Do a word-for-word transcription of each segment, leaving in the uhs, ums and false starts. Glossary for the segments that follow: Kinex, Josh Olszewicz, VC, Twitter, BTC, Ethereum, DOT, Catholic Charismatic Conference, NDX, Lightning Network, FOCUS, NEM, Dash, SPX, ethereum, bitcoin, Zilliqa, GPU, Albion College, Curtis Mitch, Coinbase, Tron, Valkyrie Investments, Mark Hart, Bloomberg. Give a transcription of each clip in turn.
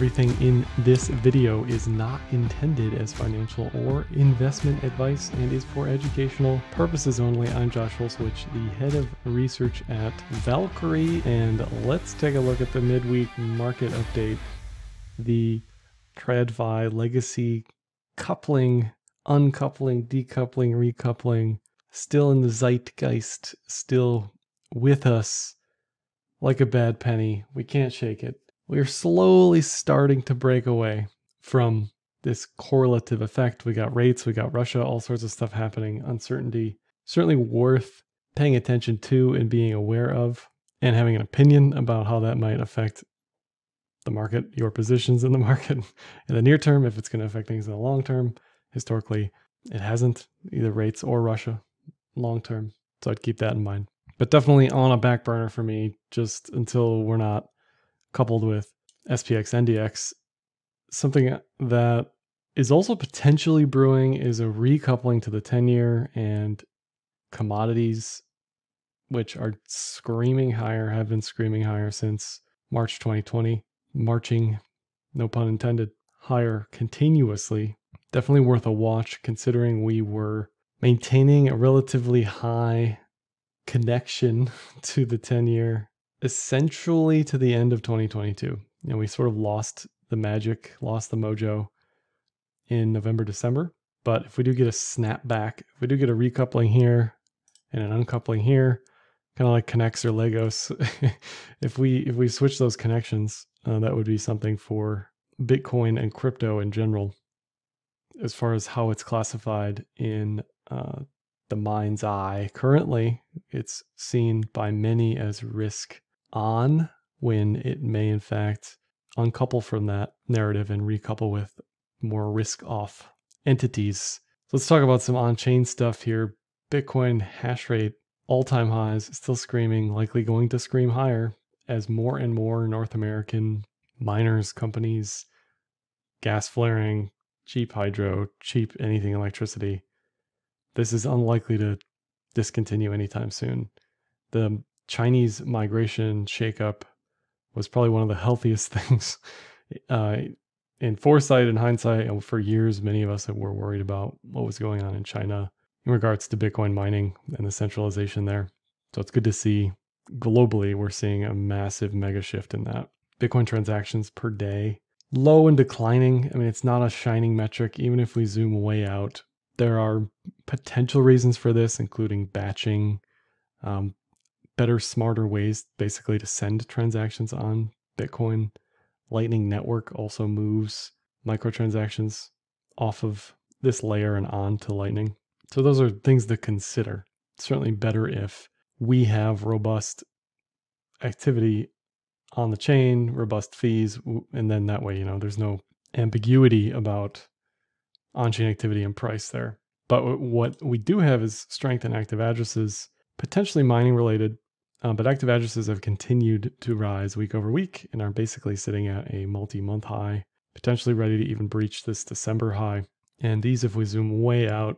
Everything in this video is not intended as financial or investment advice and is for educational purposes only. I'm Josh Olszewicz, the head of research at Valkyrie, and let's take a look at the midweek market update, the TradFi legacy coupling, uncoupling, decoupling, recoupling, still in the zeitgeist, still with us like a bad penny. We can't shake it. We're slowly starting to break away from this correlative effect. We got rates, we got Russia, all sorts of stuff happening, uncertainty, certainly worth paying attention to and being aware of and having an opinion about how that might affect the market, your positions in the market in the near term, if it's going to affect things in the long term. Historically, it hasn't, either rates or Russia long term. So I'd keep that in mind. But definitely on a back burner for me, just until we're not coupled with S P X, N D X. Something that is also potentially brewing is a recoupling to the ten-year, and commodities, which are screaming higher, have been screaming higher since March twenty twenty, marching, no pun intended, higher continuously. Definitely worth a watch considering we were maintaining a relatively high connection to the ten-year essentially to the end of twenty twenty-two. You know, we sort of lost the magic, lost the mojo in November, December. But if we do get a snap back, if we do get a recoupling here and an uncoupling here, kind of like Kinex or Legos, if we if we switch those connections, uh, that would be something for Bitcoin and crypto in general, as far as how it's classified in uh, the mind's eye. Currently, it's seen by many as risk on, when it may in fact uncouple from that narrative and recouple with more risk off entities. So let's talk about some on-chain stuff here. Bitcoin hash rate, all-time highs, still screaming, likely going to scream higher as more and more North American miners, companies, gas flaring, cheap hydro, cheap anything electricity. This is unlikely to discontinue anytime soon. The Chinese migration shakeup was probably one of the healthiest things uh, in foresight and hindsight. And for years, many of us were worried about what was going on in China in regards to Bitcoin mining and the centralization there. So it's good to see globally, we're seeing a massive mega shift in that. Bitcoin transactions per day, low and declining. I mean, it's not a shining metric. Even if we zoom way out, there are potential reasons for this, including batching, um, better, smarter ways basically to send transactions on Bitcoin. Lightning Network also moves microtransactions off of this layer and on to Lightning. So those are things to consider. Certainly better if we have robust activity on the chain, robust fees, and then that way, you know, there's no ambiguity about on-chain activity and price there. But what we do have is strength in active addresses, potentially mining related, uh, but active addresses have continued to rise week over week and are basically sitting at a multi-month high, potentially ready to even breach this December high. And these, if we zoom way out,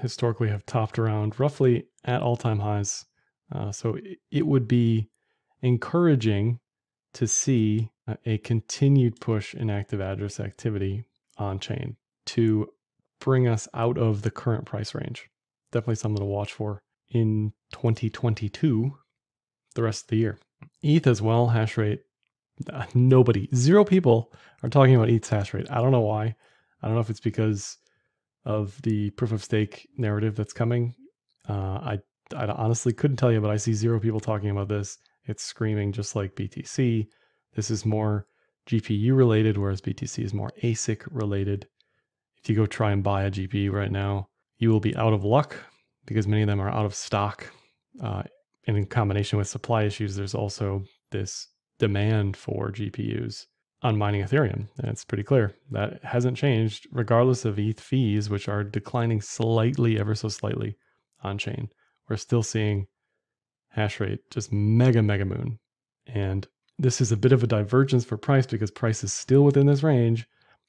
historically have topped around roughly at all-time highs. Uh, so it, it would be encouraging to see a, a continued push in active address activity on-chain to bring us out of the current price range. Definitely something to watch for in twenty twenty-two, the rest of the year. E T H as well, hash rate, nobody, zero people are talking about E T H's hash rate. I don't know why. I don't know if it's because of the proof of stake narrative that's coming. Uh, I, I honestly couldn't tell you, but I see zero people talking about this. It's screaming just like B T C. This is more G P U related, whereas B T C is more A S I C related. If you go try and buy a G P U right now, you will be out of luck because many of them are out of stock. Uh, and in combination with supply issues, there's also this demand for G P Us on mining Ethereum. And it's pretty clear that hasn't changed regardless of E T H fees, which are declining slightly, ever so slightly on chain. We're still seeing hash rate just mega, mega moon. And this is a bit of a divergence for price because price is still within this range,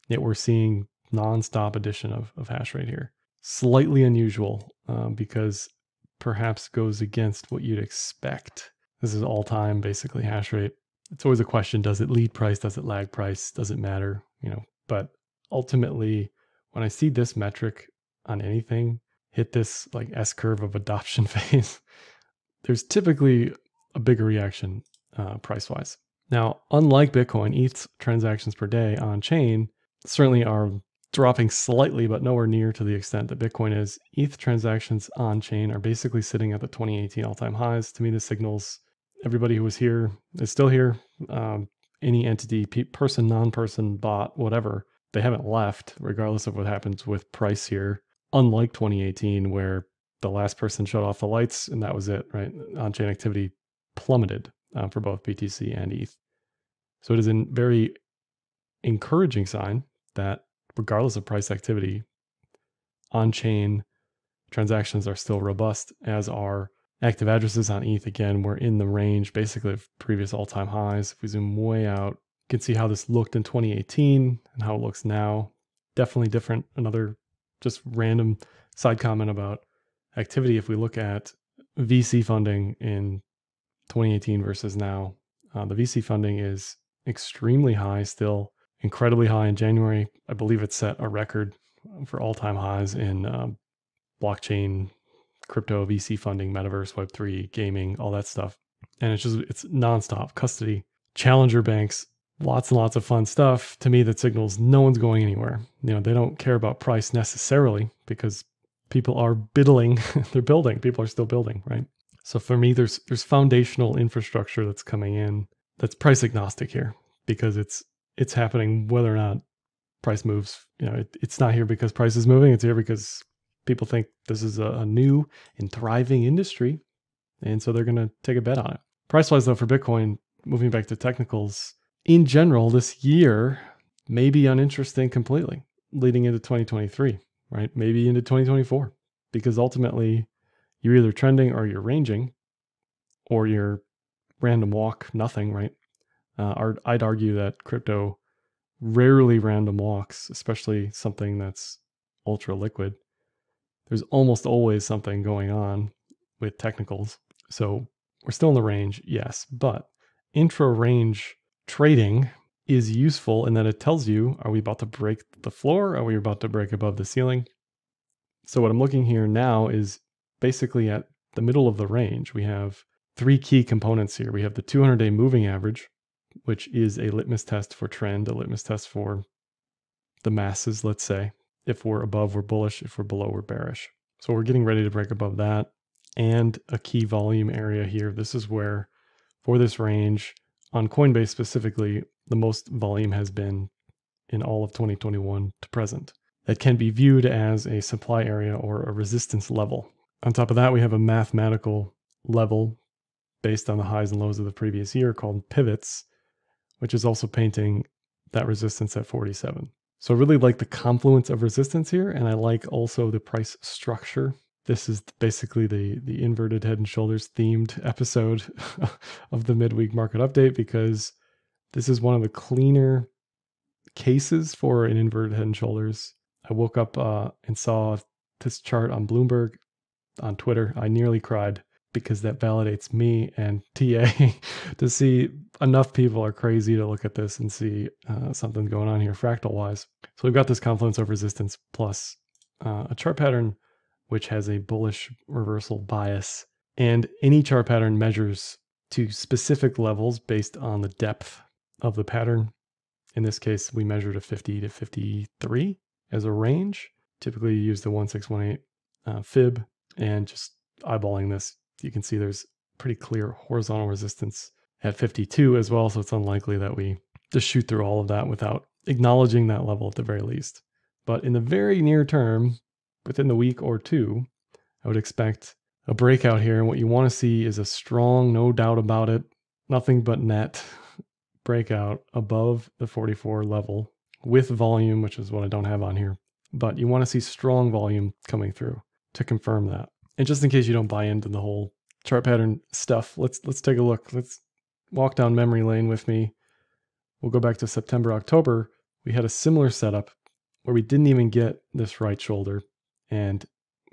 yet we're seeing non-stop addition of, of hash rate here. Slightly unusual um, because perhaps goes against what you'd expect. This is all-time basically hash rate it's always a question, does it lead price? Does it lag price? Does it matter? You know, but ultimately, when I see this metric on anything hit this like S curve of adoption phase, there's typically a bigger reaction uh, price-wise. Now, unlike Bitcoin, E T H's transactions per day on chain certainly are dropping slightly, but nowhere near to the extent that Bitcoin is. E T H transactions on chain are basically sitting at the twenty eighteen all-time highs. To me, this signals everybody who was here is still here. Um, any entity, pe person, non-person, bot, whatever, they haven't left, regardless of what happens with price here. Unlike twenty eighteen, where the last person shut off the lights and that was it, right? On-chain activity plummeted uh, for both B T C and E T H. So it is a very encouraging sign that regardless of price activity, on-chain transactions are still robust, as are active addresses on E T H. Again, we're in the range basically of previous all-time highs. If we zoom way out, you can see how this looked in twenty eighteen and how it looks now. Definitely different. Another just random side comment about activity. If we look at V C funding in twenty eighteen versus now, uh, the V C funding is extremely high still. Incredibly high in January. I believe it set a record for all-time highs in um, blockchain, crypto, V C funding, metaverse, web three, gaming, all that stuff. And it's just, it's nonstop custody, challenger banks, lots and lots of fun stuff. To me, that signals no one's going anywhere. You know, they don't care about price necessarily because people are biddling, they're building, people are still building, right? So for me, there's there's foundational infrastructure that's coming in that's price agnostic here because it's it's happening whether or not price moves. You know, it, it's not here because price is moving. It's here because people think this is a, a new and thriving industry. And so they're going to take a bet on it. Price-wise, though, for Bitcoin, moving back to technicals, in general, this year may be uninteresting completely, leading into twenty twenty-three, right? Maybe into twenty twenty-four, because ultimately you're either trending or you're ranging or you're random walk, nothing, right? Uh, I'd argue that crypto rarely random walks, especially something that's ultra liquid. There's almost always something going on with technicals. So we're still in the range, yes, but intra-range trading is useful in that it tells you, are we about to break the floor? Are we about to break above the ceiling? So what I'm looking here now is basically at the middle of the range. We have three key components here. We have the two hundred day moving average, which is a litmus test for trend, a litmus test for the masses, let's say. If we're above, we're bullish. If we're below, we're bearish. So we're getting ready to break above that. And a key volume area here. This is where, for this range, on Coinbase specifically, the most volume has been in all of twenty twenty-one to present. That can be viewed as a supply area or a resistance level. On top of that, we have a mathematical level based on the highs and lows of the previous year called pivots, which is also painting that resistance at forty-seven. So I really like the confluence of resistance here, and I like also the price structure. This is basically the, the inverted head and shoulders themed episode of the midweek market update, because this is one of the cleaner cases for an inverted head and shoulders. I woke up uh, and saw this chart on Bloomberg, on Twitter. I nearly cried, because that validates me and T A to see enough people are crazy to look at this and see uh, something going on here fractal-wise. So we've got this confluence of resistance plus uh, a chart pattern which has a bullish reversal bias. And any chart pattern measures to specific levels based on the depth of the pattern. In this case, we measure to fifty to fifty-three as a range. Typically, you use the one six one eight uh, fib, and just eyeballing this, you can see there's pretty clear horizontal resistance at fifty-two as well, so it's unlikely that we just shoot through all of that without acknowledging that level at the very least. But in the very near term, within the week or two, I would expect a breakout here, and what you want to see is a strong, no doubt about it, nothing but net breakout above the forty-four level with volume, which is what I don't have on here. But you want to see strong volume coming through to confirm that. And just in case you don't buy into the whole chart pattern stuff, let's let's take a look. Let's walk down memory lane with me. We'll go back to September, October. We had a similar setup where we didn't even get this right shoulder. And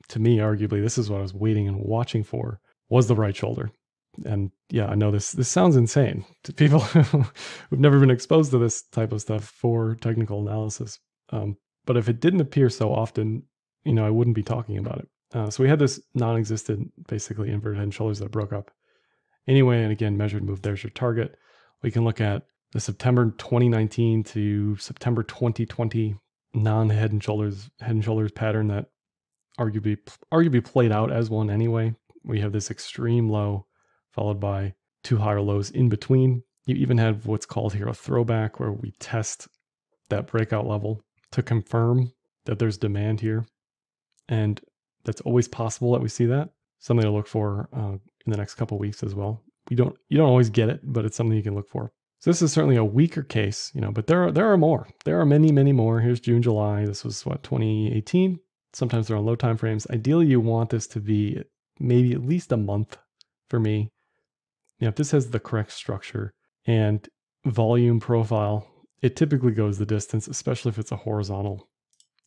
to me, arguably, this is what I was waiting and watching for, was the right shoulder. And yeah, I know this, this sounds insane to people who've never been exposed to this type of stuff for technical analysis. Um, but if it didn't appear so often, you know, I wouldn't be talking about it. Uh, so we had this non-existent, basically inverted head and shoulders that broke up. Anyway, and again, measured move, there's your target. We can look at the September twenty nineteen to September twenty twenty non-head and shoulders, head and shoulders pattern that arguably, arguably played out as one anyway. We have this extreme low followed by two higher lows in between. You even have what's called here a throwback, where we test that breakout level to confirm that there's demand here. And that's always possible that we see that. Something to look for uh, in the next couple of weeks as well. We don't, you don't always get it, but it's something you can look for. So this is certainly a weaker case, you know, but there are, there are more. There are many, many more. Here's June, July. This was what, twenty eighteen. Sometimes they're on low time frames. Ideally, you want this to be maybe at least a month for me. You know, if this has the correct structure and volume profile, it typically goes the distance, especially if it's a horizontal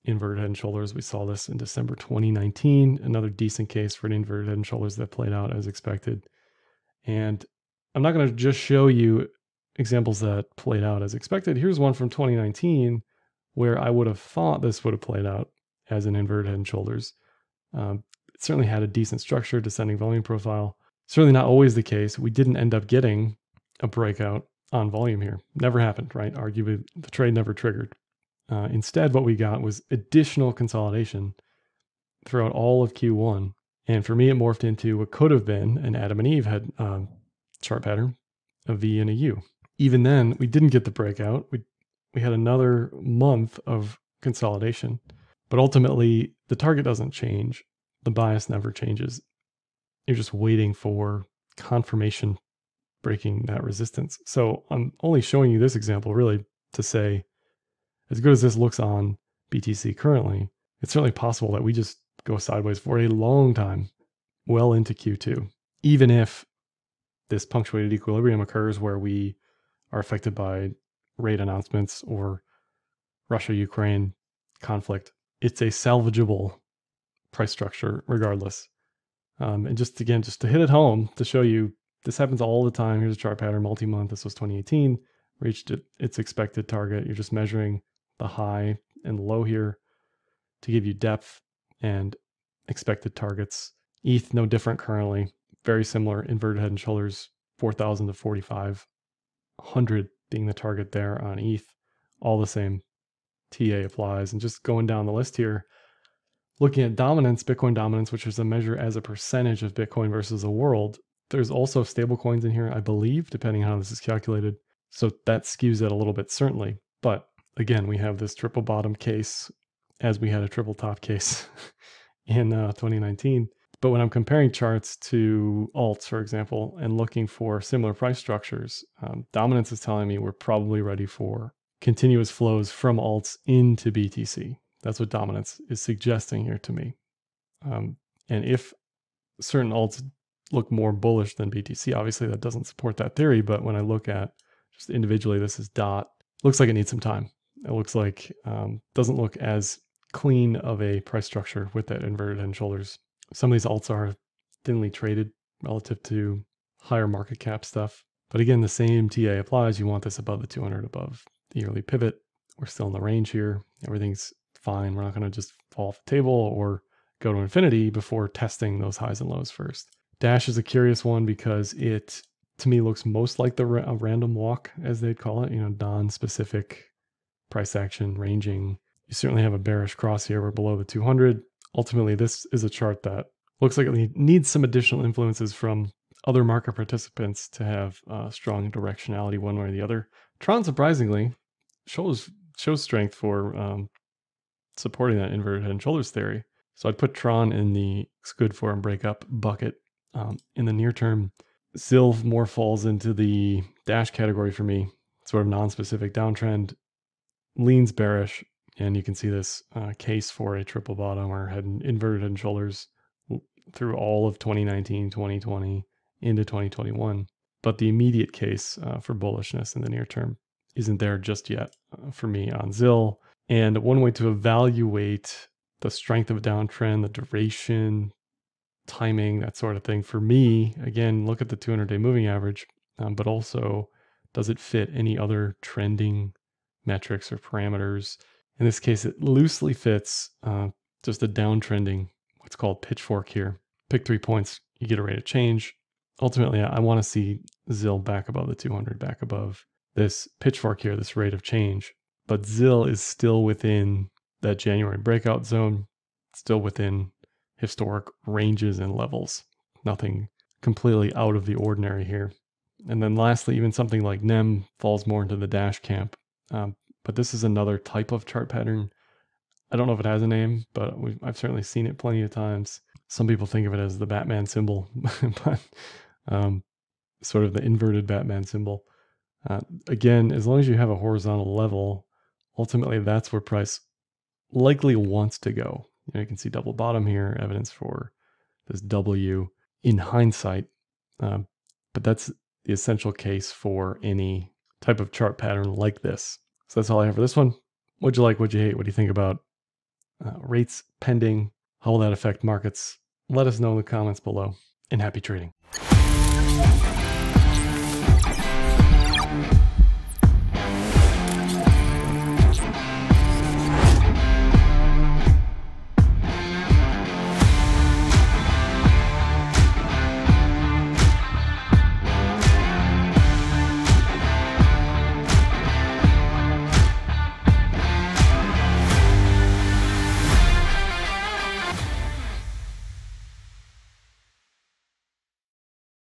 inverted head and shoulders. We saw this in December twenty nineteen, another decent case for an inverted head and shoulders that played out as expected. And I'm not going to just show you examples that played out as expected. Here's one from twenty nineteen where I would have thought this would have played out as an inverted head and shoulders. Um, it certainly had a decent structure, descending volume profile. Certainly not always the case. We didn't end up getting a breakout on volume here. Never happened, right? Arguably the trade never triggered. Uh, instead, what we got was additional consolidation throughout all of Q one. And for me, it morphed into what could have been an Adam and Eve had um, chart pattern, a V and a U. Even then, we didn't get the breakout. We, we had another month of consolidation. But ultimately, the target doesn't change. The bias never changes. You're just waiting for confirmation breaking that resistance. So I'm only showing you this example really to say, as good as this looks on B T C currently, it's certainly possible that we just go sideways for a long time, well into Q two, even if this punctuated equilibrium occurs where we are affected by rate announcements or Russia-Ukraine conflict. It's a salvageable price structure regardless. Um, and just again, just to hit it home, to show you, this happens all the time. Here's a chart pattern, multi-month. This was twenty eighteen, reached it, its expected target. You're just measuring the high and low here to give you depth and expected targets. E T H, no different currently. Very similar, inverted head and shoulders, four thousand to forty-five hundred being the target there on E T H. All the same, T A applies. And just going down the list here, looking at dominance, Bitcoin dominance, which is a measure as a percentage of Bitcoin versus the world. There's also stable coins in here, I believe, depending on how this is calculated. So that skews it a little bit, certainly. But again, we have this triple bottom case as we had a triple top case in uh, twenty nineteen. But when I'm comparing charts to alts, for example, and looking for similar price structures, um, dominance is telling me we're probably ready for continuous flows from alts into B T C. That's what dominance is suggesting here to me. Um, and if certain alts look more bullish than B T C, obviously that doesn't support that theory. But when I look at just individually, this is D O T. Looks like it needs some time. It looks like um, doesn't look as clean of a price structure with that inverted head and shoulders. Some of these alts are thinly traded relative to higher market cap stuff. But again, the same T A applies. You want this above the two hundred, above the yearly pivot. We're still in the range here. Everything's fine. We're not going to just fall off the table or go to infinity before testing those highs and lows first. Dash is a curious one because it, to me, looks most like the ra- random walk, as they'd call it, you know, non-specific price action ranging. You certainly have a bearish cross here. We're below the two hundred. Ultimately, this is a chart that looks like it needs some additional influences from other market participants to have uh, strong directionality one way or the other. Tron, surprisingly, shows, shows strength for um, supporting that inverted head and shoulders theory. So I'd put Tron in the it's good for and break up bucket um, in the near term. Zil more falls into the Dash category for me, sort of non-specific downtrend, leans bearish, and you can see this uh, case for a triple bottom or head and, inverted head and shoulders through all of twenty nineteen, twenty twenty, into twenty twenty-one. But the immediate case uh, for bullishness in the near term isn't there just yet uh, for me on Zil. And one way to evaluate the strength of a downtrend, the duration, timing, that sort of thing. For me, again, look at the two hundred day moving average, um, but also does it fit any other trending metrics or parameters? In this case, it loosely fits uh, just a downtrending, what's called pitchfork here. Pick three points, you get a rate of change. Ultimately, I want to see ZIL back above the two hundred, back above this pitchfork here, this rate of change. But ZIL is still within that January breakout zone, still within historic ranges and levels. Nothing completely out of the ordinary here. And then lastly, even something like N E M falls more into the Dash camp. Um, but this is another type of chart pattern. I don't know if it has a name, but we've, I've certainly seen it plenty of times. Some people think of it as the Batman symbol, but um, sort of the inverted Batman symbol. Uh, again, as long as you have a horizontal level, ultimately that's where price likely wants to go. You know, you can see double bottom here, evidence for this W in hindsight. Uh, but that's the essential case for any type of chart pattern like this. So that's all I have for this one. What'd you like? What'd you hate? What do you think about uh, rates pending? How will that affect markets? Let us know in the comments below, and happy trading.